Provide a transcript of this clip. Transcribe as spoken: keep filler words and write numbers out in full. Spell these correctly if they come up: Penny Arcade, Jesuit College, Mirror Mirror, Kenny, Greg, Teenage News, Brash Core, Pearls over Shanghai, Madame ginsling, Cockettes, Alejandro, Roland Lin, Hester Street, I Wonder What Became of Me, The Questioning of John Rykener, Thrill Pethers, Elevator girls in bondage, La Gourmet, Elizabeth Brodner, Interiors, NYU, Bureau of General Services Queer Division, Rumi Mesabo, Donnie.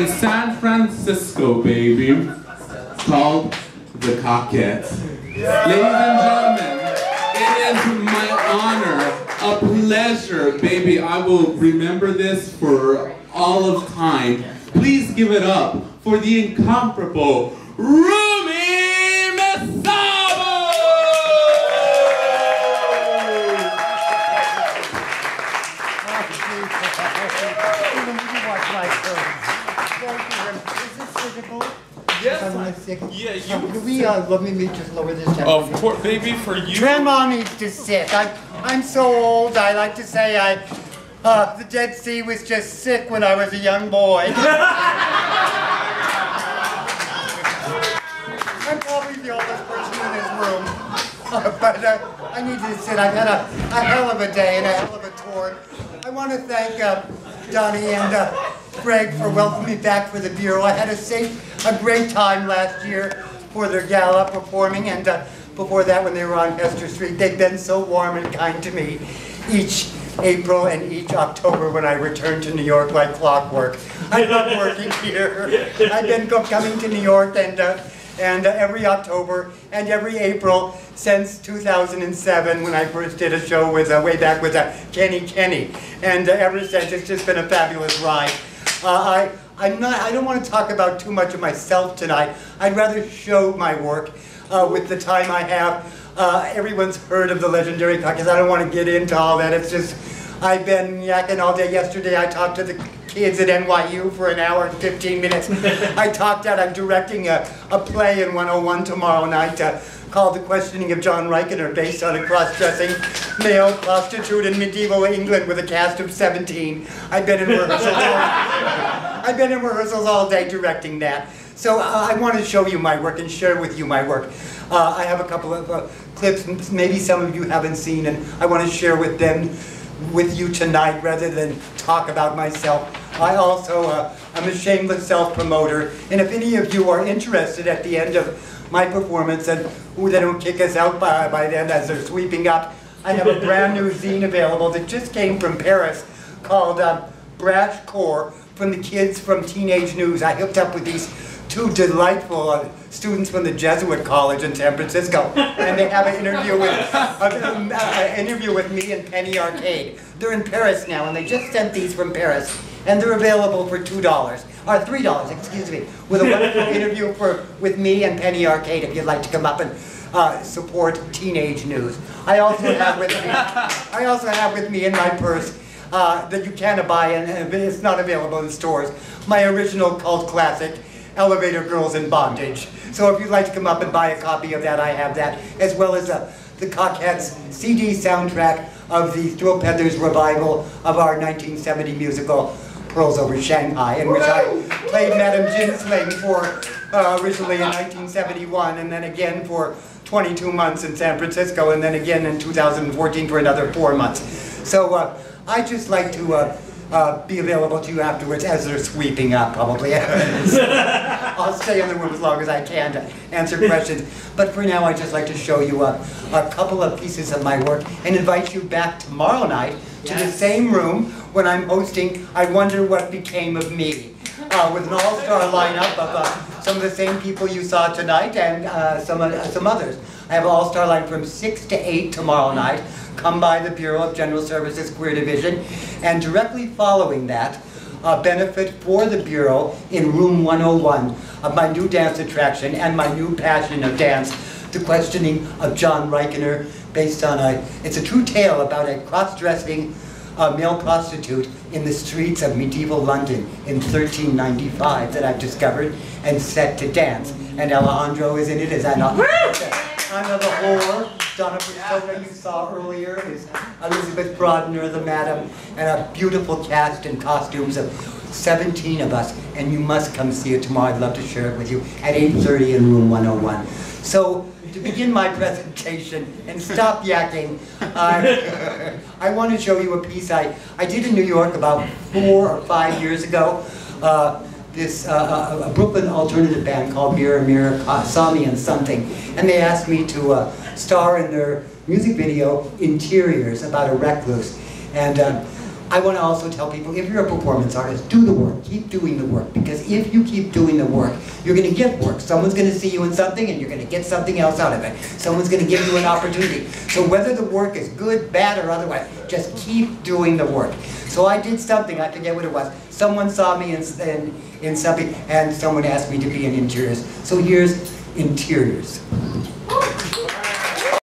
In San Francisco, baby, called the Cockettes. Yeah. Ladies and gentlemen, it is my honor, a pleasure, baby. I will remember this for all of time. Please give it up for the incomparable Rumi Mesabo! Yes. Yeah, you so, can we uh, let me just lower this down? Of course, baby, for you. Grandma needs to sit. I, I'm so old. I like to say I, uh, the Dead Sea was just sick when I was a young boy. I'm probably the oldest person in this room, uh, but uh, I need to sit. I've had a, a hell of a day and a hell of a tour. I want to thank uh, Donnie and uh, Greg for welcoming me back for the Bureau. I had a safe. A great time last year for their gala performing, and uh, before that when they were on Hester Street. They've been so warm and kind to me each April and each October when I return to New York like clockwork. I love working here. I've been coming to New York and uh, and uh, every October and every April since two thousand seven when I first did a show with uh, way back with uh, Kenny Kenny, and uh, ever since it's just been a fabulous ride. Uh, I. I'm not, I don't want to talk about too much of myself tonight. I'd rather show my work uh, with the time I have. Uh, everyone's heard of the legendary Cockettes. I don't want to get into all that. It's just, I've been yakking all day. Yesterday I talked to the kids at N Y U for an hour and fifteen minutes. I talked out. I'm directing a, a play in one oh one tomorrow night uh, called The Questioning of John Rykener, based on a cross-dressing male prostitute in medieval England with a cast of seventeen. I've been in rehearsal. I've been in rehearsals all day directing that. So uh, I want to show you my work and share with you my work. Uh, I have a couple of uh, clips maybe some of you haven't seen, and I want to share with them, with you tonight, rather than talk about myself. I also, uh, I'm a shameless self-promoter, and if any of you are interested at the end of my performance, and ooh, they don't kick us out by, by then as they're sweeping up, I have a brand new zine available that just came from Paris called uh, Brash Core, from the kids from Teenage News. I hooked up with these two delightful uh, students from the Jesuit College in San Francisco, and they have an interview with an uh, uh, interview with me and Penny Arcade. They're in Paris now, and they just sent these from Paris, and they're available for two dollars or three dollars, excuse me, with a wonderful interview for with me and Penny Arcade. If you'd like to come up and uh, support Teenage News, I also have with me. I also have with me in my purse. Uh, that you can buy, and it's not available in stores. My original cult classic, Elevator Girls in Bondage. So if you'd like to come up and buy a copy of that, I have that, as well as uh, the Cockettes C D soundtrack of the Thrill Pethers revival of our nineteen seventy musical, Pearls Over Shanghai, in which I played Madame Ginsling for uh, originally in nineteen seventy-one, and then again for twenty-two months in San Francisco, and then again in two thousand fourteen for another four months. So. Uh, I just like to uh, uh, be available to you afterwards as they're sweeping up, probably. I'll stay in the room as long as I can to answer questions. But for now, I'd just like to show you a, a couple of pieces of my work and invite you back tomorrow night to yes. the same room when I'm hosting I Wonder What Became of Me, uh, with an all-star lineup of uh, some of the same people you saw tonight and uh, some, uh, some others. I have an all-star line from six to eight tomorrow night. Come by the Bureau of General Services Queer Division, and directly following that, a benefit for the Bureau in room one oh one of my new dance attraction and my new passion of dance, The Questioning of John Rykener, based on a, it's a true tale about a cross-dressing uh, male prostitute in the streets of medieval London in thirteen ninety-five that I've discovered and set to dance. And Alejandro is in it as I know. Another whore, Donna Persona you saw earlier is Elizabeth Brodner, the madam, and a beautiful cast and costumes of seventeen of us, and you must come see it tomorrow. I'd love to share it with you at eight thirty in room one oh one. So, to begin my presentation and stop yakking, uh, I want to show you a piece I, I did in New York about four or five years ago. Uh, This uh, a Brooklyn alternative band called Mirror Mirror uh, saw me in something, and they asked me to uh, star in their music video Interiors about a recluse, and uh, I want to also tell people, if you're a performance artist, do the work. Keep doing the work. Because if you keep doing the work, you're going to get work. Someone's going to see you in something, and you're going to get something else out of it. Someone's going to give you an opportunity. So whether the work is good, bad, or otherwise, just keep doing the work. So I did something, I forget what it was. Someone saw me in, in, in something, and someone asked me to be in Interiors. So here's Interiors.